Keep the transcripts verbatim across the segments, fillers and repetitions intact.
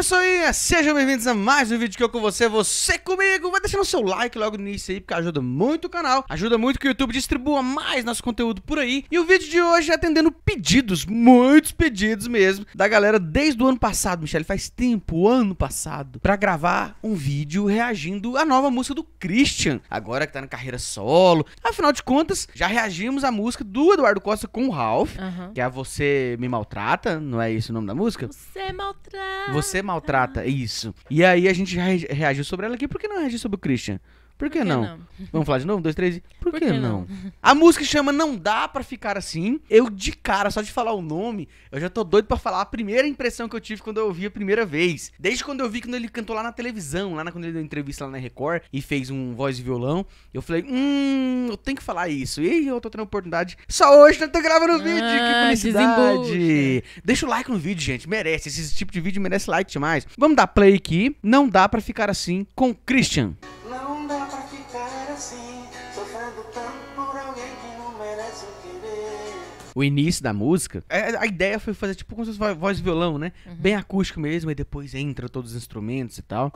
pessoinha, sejam bem-vindos a mais um vídeo que eu com você, você comigo. Vai deixando o seu like logo no início aí, porque ajuda muito o canal, ajuda muito que o YouTube distribua mais nosso conteúdo por aí. E o vídeo de hoje é atendendo pedidos, muitos pedidos mesmo, da galera desde o ano passado, Michele, faz tempo, ano passado, pra gravar um vídeo reagindo à nova música do Chrystian, agora que tá na carreira solo. Afinal de contas, já reagimos à música do Eduardo Costa com o Ralf, uhum. que é Você Me Maltrata, não é esse o nome da música? Você maltrata. Você Você maltrata, isso. E aí a gente já reagiu sobre ela aqui. Por que não reagir sobre o Chrystian? Por que, Por que não? não? Vamos falar de novo? Um, dois, três e... Por, Por que, que não? não? A música chama Não Dá Pra Ficar Assim. Eu, de cara, só de falar o nome, eu já tô doido pra falar a primeira impressão que eu tive quando eu ouvi a primeira vez. Desde quando eu vi, quando ele cantou lá na televisão, lá na, quando ele deu entrevista lá na Record e fez um voz e violão, eu falei, hum, eu tenho que falar isso. E eu tô tendo a oportunidade. Só hoje eu tô gravando o vídeo. Ah, que felicidade. Deixa o like no vídeo, gente. Merece. Esse tipo de vídeo merece like demais. Vamos dar play aqui. Não Dá Pra Ficar Assim com Chrystian. O início da música, a ideia foi fazer tipo como se fosse voz e violão, né? Uhum. Bem acústico mesmo, e depois entra todos os instrumentos e tal.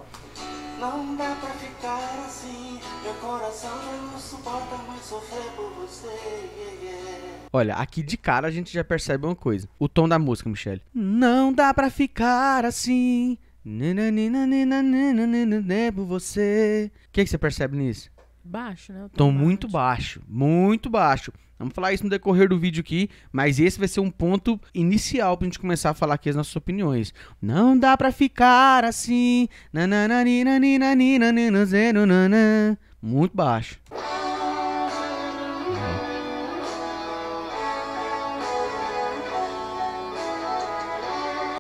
Não dá pra ficar assim, meu coração já não suporta mais sofrer por você. Olha, aqui de cara a gente já percebe uma coisa. O tom da música, Michele. Não dá pra ficar assim, por você. O que, é que você percebe nisso? Baixo, né? Tom muito baixo, muito baixo. Vamos falar isso no decorrer do vídeo aqui, mas esse vai ser um ponto inicial pra gente começar a falar aqui as nossas opiniões. Não dá pra ficar assim. Muito baixo.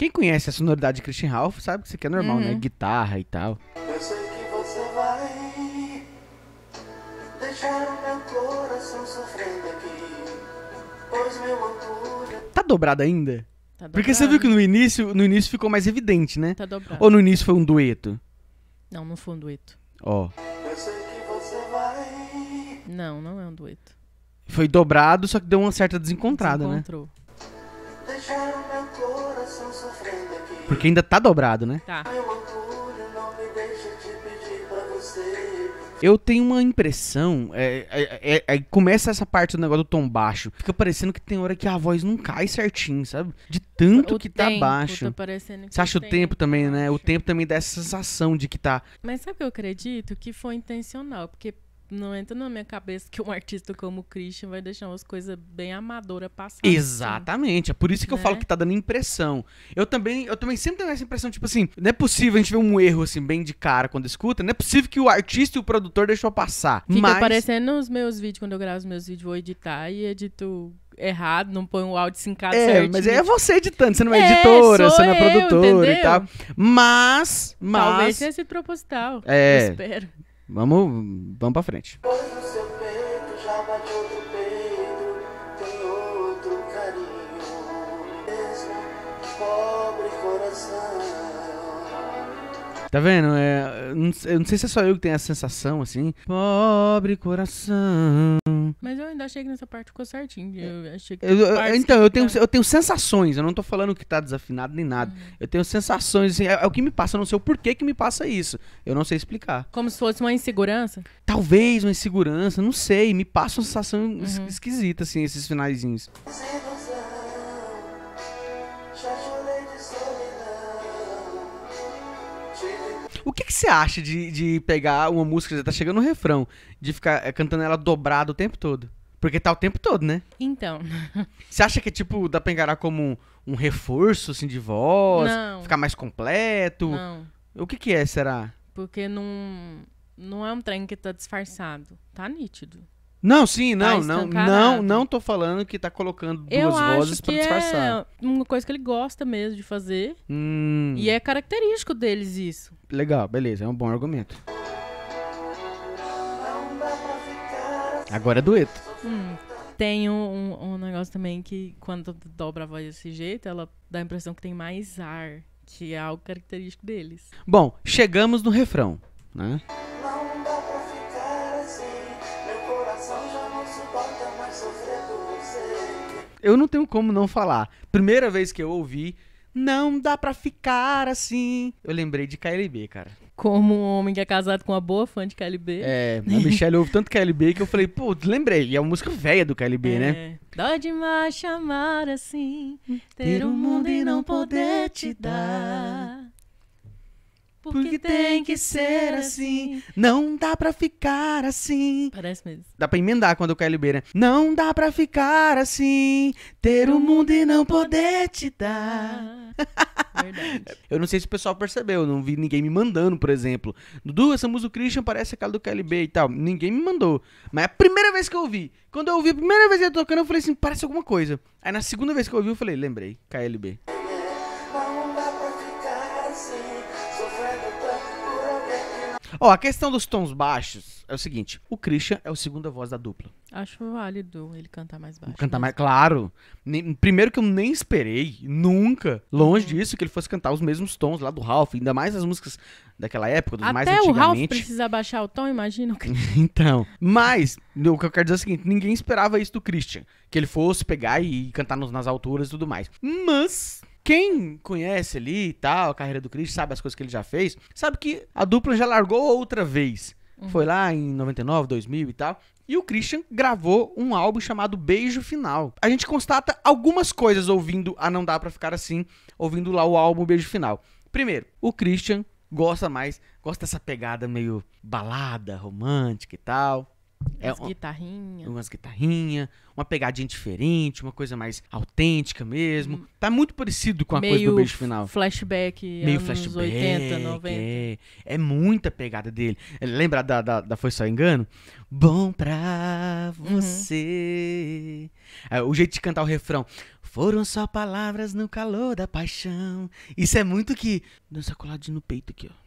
Quem conhece a sonoridade de Chrystian Ralf sabe que isso aqui é normal, uhum. né? Guitarra e tal. Eu sei que você vai deixar o meu coração sofrendo aqui, pois meu orgulho... Tá dobrado ainda? Tá dobrado. Porque você viu que no início, no início ficou mais evidente, né? Tá dobrado. Ou no início foi um dueto? Não, não foi um dueto. Ó. Oh. Eu sei que você vai... Não, não é um dueto. Foi dobrado, só que deu uma certa desencontrada, né? Desencontrou. Deixar o meu coração sofrendo aqui... Porque ainda tá dobrado, né? Tá. Meu orgulho não me deixa te pedir pra você... Eu tenho uma impressão, é, é, é, é, começa essa parte do negócio do tom baixo, fica parecendo que tem hora que a voz não cai certinho, sabe? De tanto o que tempo, tá baixo. Tá parecendo que Você acha o tempo também, né? Baixo. O tempo também dá essa sensação de que tá... Mas sabe o que eu acredito? Que foi intencional, porque não entra na minha cabeça que um artista como o Chrystian vai deixar umas coisas bem amadoras passar. Exatamente, assim. É por isso que né? eu falo que tá dando impressão. Eu também, eu também sempre tenho essa impressão, tipo assim, não é possível a gente ver um erro assim bem de cara quando escuta, não é possível que o artista e o produtor deixou passar. Fica mas... aparecendo nos meus vídeos, quando eu gravo os meus vídeos, vou editar e edito... errado, não põe um áudio sincado é, certinho. Mas é você editando, você não é, é editora, você não é eu, produtora entendeu? E tal. Mas, mas... Talvez tenha sido proposital, é... eu espero. Vamos, vamos pra frente. Pois no seu peito já bate outro peito, tem outro carinho, mesmo pobre coração. Tá vendo? É, eu, não, eu não sei se é só eu que tenho essa sensação, assim. Pobre coração. Mas eu ainda achei que nessa parte ficou certinho. Eu achei que eu, eu, então, que eu, tenho, eu tenho sensações. Eu não tô falando que tá desafinado nem nada. Uhum. Eu tenho sensações. Assim, é, é o que me passa. Eu não sei o porquê que me passa isso. Eu não sei explicar. Como se fosse uma insegurança? Talvez uma insegurança. Não sei. Me passa uma sensação uhum. es esquisita, assim, esses finalzinhos. O que você acha de, de pegar uma música que já tá chegando no refrão, de ficar cantando ela dobrada o tempo todo? Porque tá o tempo todo, né? Então. Você acha que é tipo, dá pra encarar como um, um reforço, assim, de voz? Não. Ficar mais completo? Não. O que que é, será? Porque não, não é um trem que tá disfarçado. Tá nítido. Não, sim, não, tá não, não, não tô falando que tá colocando duas eu vozes acho que pra disfarçar. É uma coisa que ele gosta mesmo de fazer. Hum. E é característico deles isso. Legal, beleza, é um bom argumento. Agora é dueto. Hum. Tem um, um negócio também que quando dobra a voz desse jeito, ela dá a impressão que tem mais ar, que é algo característico deles. Bom, chegamos no refrão, né? Eu não tenho como não falar. Primeira vez que eu ouvi, Não dá pra ficar assim. Eu lembrei de K L B, cara. Como um homem que é casado com uma boa fã de K L B. É, a Michelle ouve tanto K L B que eu falei, pô, lembrei. E é uma música velha do K L B, é, né? Dó demais chamar assim, ter o mundo e não poder te dar. Porque tem que ser assim, não dá pra ficar assim. Parece mesmo. Dá pra emendar quando o K L B, né? Não dá pra ficar assim, ter o mundo e não poder te dar. Verdade. Eu não sei se o pessoal percebeu, eu não vi ninguém me mandando, por exemplo. Dudu, essa música do Chrystian parece aquela do K L B e tal. Ninguém me mandou. Mas a primeira vez que eu ouvi, quando eu ouvi a primeira vez que eu tocando, eu falei assim, parece alguma coisa. Aí na segunda vez que eu ouvi, eu falei, lembrei, K L B. Ó, oh, a questão dos tons baixos é o seguinte, o Chrystian é o segunda voz da dupla. Acho válido ele cantar mais baixo. Cantar mesmo. mais, claro. Nem, primeiro que eu nem esperei, nunca, longe uhum. disso, que ele fosse cantar os mesmos tons lá do Ralf, ainda mais as músicas daquela época, dos Até mais antigamente. Até o Ralf precisa baixar o tom, imagina. Então, mas, o que eu quero dizer é o seguinte, ninguém esperava isso do Chrystian, que ele fosse pegar e cantar nos, nas alturas e tudo mais. Mas... quem conhece ali e tal, a carreira do Chrystian, sabe as coisas que ele já fez, sabe que a dupla já largou outra vez. Uhum. Foi lá em noventa e nove, dois mil e tal. E o Chrystian gravou um álbum chamado Beijo Final. A gente constata algumas coisas ouvindo a Não Dá Pra Ficar Assim, ouvindo lá o álbum Beijo Final. Primeiro, o Chrystian gosta mais, gosta dessa pegada meio balada, romântica e tal. É, umas guitarrinhas. Umas guitarrinhas, uma pegadinha diferente, uma coisa mais autêntica mesmo. Hum. Tá muito parecido com a meio coisa do Beijo Final. Flashback, meio anos flashback, oitenta, noventa. É, é muita pegada dele. Lembra da, da, da Foi Só Engano? Bom pra você. Uhum. É, o jeito de cantar o refrão. Foram só palavras no calor da paixão. Isso é muito que... dança coladinho no peito aqui, ó.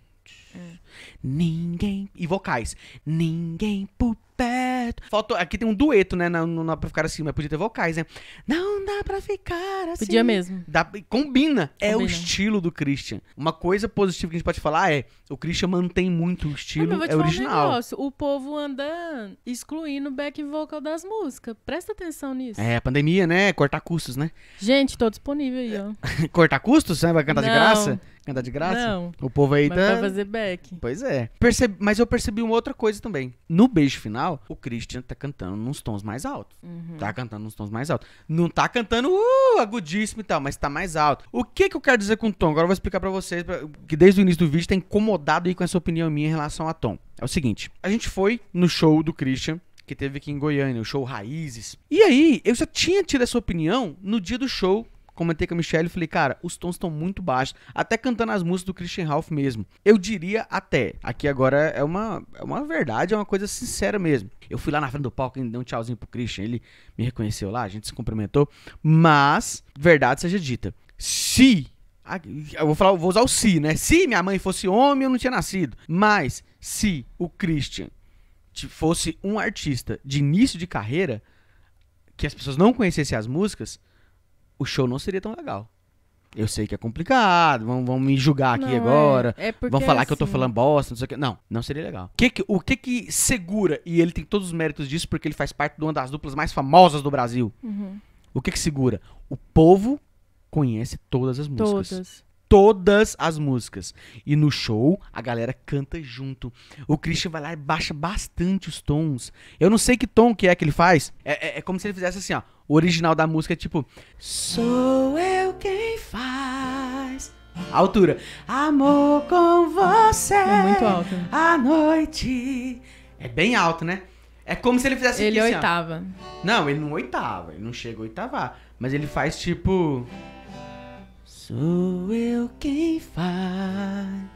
É. Ninguém. E vocais. Ninguém por perto. Faltou. Aqui tem um dueto, né? Não, não dá pra ficar assim, mas podia ter vocais, né? Não dá pra ficar assim. Podia mesmo. Dá, combina. combina. É o estilo do Chrystian. Uma coisa positiva que a gente pode falar é: o Chrystian mantém muito o estilo. Mas eu vou te é falar original. Um negócio. O povo anda excluindo o back vocal das músicas. Presta atenção nisso. É, pandemia, né? Cortar custos, né? Gente, tô disponível aí, ó. Cortar custos? Né? Vai cantar não. de graça? Cantar de graça? Não. O povo aí mas tá... vai fazer back. Pois é. Perceb... Mas eu percebi uma outra coisa também. No Beijo Final, o Chrystian tá cantando nos tons mais altos. Uhum. Tá cantando nos tons mais altos. Não tá cantando uh, agudíssimo e tal, mas tá mais alto. O que que eu quero dizer com tom? Agora eu vou explicar pra vocês, que desde o início do vídeo tá incomodado aí com essa opinião minha em relação a tom. É o seguinte, a gente foi no show do Chrystian, que teve aqui em Goiânia, o show Raízes. E aí, eu já tinha tido essa opinião no dia do show. Comentei com a Michelle e falei, cara, os tons estão muito baixos. Até cantando as músicas do Chrystian Ralf mesmo. Eu diria até. Aqui agora é uma, é uma verdade, é uma coisa sincera mesmo. Eu fui lá na frente do palco e dei um tchauzinho pro Chrystian. Ele me reconheceu lá, a gente se cumprimentou. Mas, verdade seja dita. Se... Eu vou, falar, eu vou usar o se, né? Se minha mãe fosse homem, eu não tinha nascido. Mas, se o Chrystian fosse um artista de início de carreira, que as pessoas não conhecessem as músicas... o show não seria tão legal. Eu sei que é complicado, vão, vão me julgar aqui não, agora, é, é vão falar é assim. que eu tô falando bosta, não sei o que. Não, não seria legal. Que que, o que que segura, e ele tem todos os méritos disso, porque ele faz parte de uma das duplas mais famosas do Brasil. Uhum. O que que segura? O povo conhece todas as músicas. Todas. Todas as músicas. E no show, a galera canta junto. O Chrystian vai lá e baixa bastante os tons. Eu não sei que tom que é que ele faz. É, é, é como se ele fizesse assim, ó. O original da música é tipo... Sou eu quem faz... A altura. Amor com você... É muito alto. A noite... É bem alto, né? É como se ele fizesse... Ele aqui, oitava. Assim, não, ele não oitava. Ele não chega a oitavar. Mas ele faz tipo... Sou eu quem faz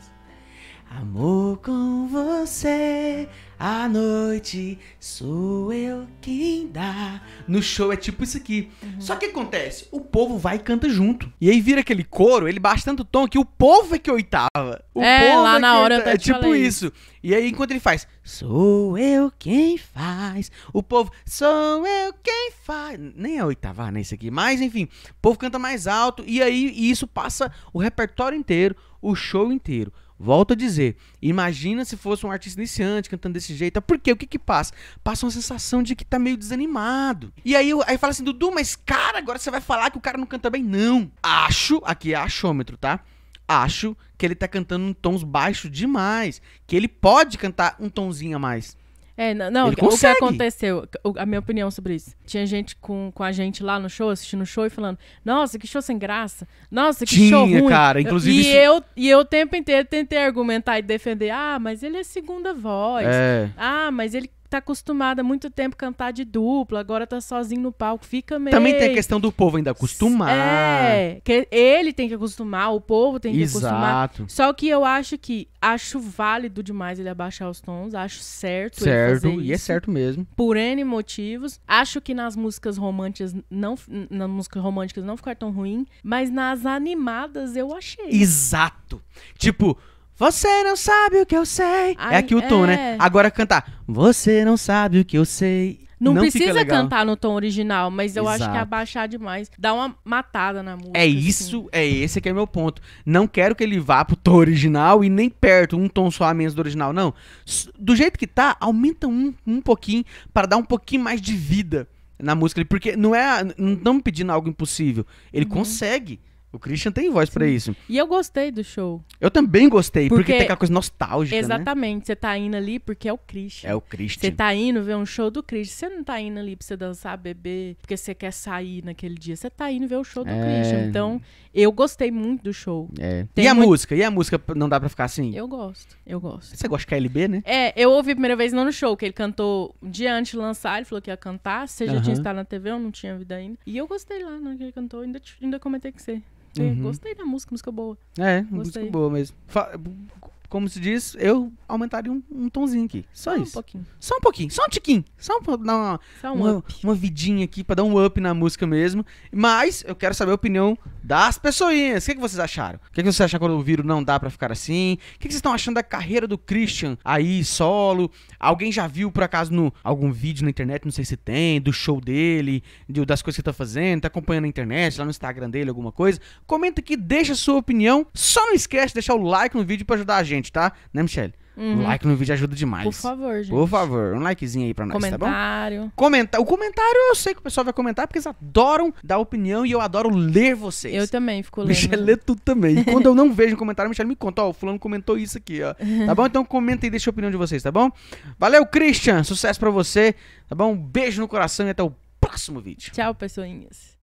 amor com você à noite. Sou eu quem dá. No show é tipo isso aqui. Uhum. Só que acontece, o povo vai e canta junto. E aí vira aquele coro, ele baixa tanto tom que o povo é que oitava. O é, povo lá é na hora eu até te falei. É tipo isso. E aí enquanto ele faz, sou eu quem faz. O povo, sou eu quem faz. Nem é oitavar, né, isso aqui. Mas enfim, o povo canta mais alto. E aí e isso passa o repertório inteiro. o show inteiro. Volto a dizer, imagina se fosse um artista iniciante cantando desse jeito. Por quê? O que que passa? Passa uma sensação de que tá meio desanimado. E aí, aí fala assim, Dudu, mas cara, agora você vai falar que o cara não canta bem? Não. Acho, aqui é achômetro, tá? Acho que ele tá cantando em tons baixos demais. Que ele pode cantar um tonzinho a mais. É, não, não o que aconteceu, a minha opinião sobre isso. Tinha gente com, com a gente lá no show, assistindo o show e falando, nossa, que show sem graça, nossa, que Tinha, show ruim. Tinha, cara, inclusive eu, isso... E eu, e eu o tempo inteiro tentei argumentar e defender, ah, mas ele é segunda voz, é. ah, mas ele tá acostumado há muito tempo a cantar de dupla, agora tá sozinho no palco, fica meio... Também tem a questão do povo ainda acostumar. É, que ele tem que acostumar, o povo tem que Exato. acostumar. Só que eu acho que, acho válido demais ele abaixar os tons, acho certo, certo ele fazer Certo, e isso, é certo mesmo. Por N motivos. Acho que nas músicas românticas não, nas músicas românticas não ficar tão ruim, mas nas animadas eu achei. Exato. Tipo... Você não sabe o que eu sei. Ai, é aqui o tom, é... né? Agora cantar. Você não sabe o que eu sei. Não, não precisa cantar no tom original, mas eu Exato. acho que abaixar demais. Dá uma matada na música. É isso, assim. é esse que é meu ponto. Não quero que ele vá pro tom original e nem perto, um tom só a menos do original, não. Do jeito que tá, aumenta um, um pouquinho para dar um pouquinho mais de vida na música. Porque não é, não estamos pedindo algo impossível. Ele uhum. consegue. O Chrystian tem voz pra isso. E eu gostei do show. Eu também gostei, porque, porque tem aquela coisa nostálgica, Exatamente. Né? Você tá indo ali porque é o Chrystian. É o Chrystian. Você tá indo ver um show do Chrystian. Você não tá indo ali pra você dançar, beber, porque você quer sair naquele dia. Você tá indo ver o show do é... Chrystian. Então, eu gostei muito do show. É. E a muito... música? E a música não dá pra ficar assim? Eu gosto, eu gosto. Você gosta de K L B, né? É, eu ouvi a primeira vez não no show, que ele cantou um dia antes de lançar, ele falou que ia cantar. Você já uhum. tinha estado na T V, eu não tinha vida ainda. E eu gostei lá, né, que ele cantou. Ainda, ainda comentei com você. Uhum. Gostei da música, música boa. É, gostei. Música boa mesmo. Fa Como se diz, eu aumentaria um, um tonzinho aqui. Só, só isso. Um pouquinho. Só um pouquinho, só um tiquinho. Só, um, uma, só um uma, up. uma vidinha aqui pra dar um up na música mesmo. Mas eu quero saber a opinião das pessoinhas. O que, que vocês acharam? O que, que vocês acharam quando ouviram Não Dá Pra Ficar Assim? O que, que vocês estão achando da carreira do Chrystian aí, solo? Alguém já viu, por acaso, no, algum vídeo na internet? Não sei se tem, do show dele, de, das coisas que ele tá fazendo, tá acompanhando na internet, lá no Instagram dele, alguma coisa. Comenta aqui, deixa a sua opinião. Só não esquece de deixar o like no vídeo pra ajudar a gente. Tá? Né, Michelle? Uhum. Like no vídeo ajuda demais. Por favor, gente. Por favor, um likezinho aí pra nós, comentário. tá bom? Comentário. O comentário eu sei que o pessoal vai comentar, porque eles adoram dar opinião e eu adoro ler vocês. Eu também fico lendo. Michelle lê tudo também. E quando eu não vejo um comentário, Michelle me conta, ó, o fulano comentou isso aqui, ó. Tá bom? Então comenta e deixa a opinião de vocês, tá bom? Valeu, Chrystian. Sucesso pra você, tá bom? Um beijo no coração e até o próximo vídeo. Tchau, pessoinhas.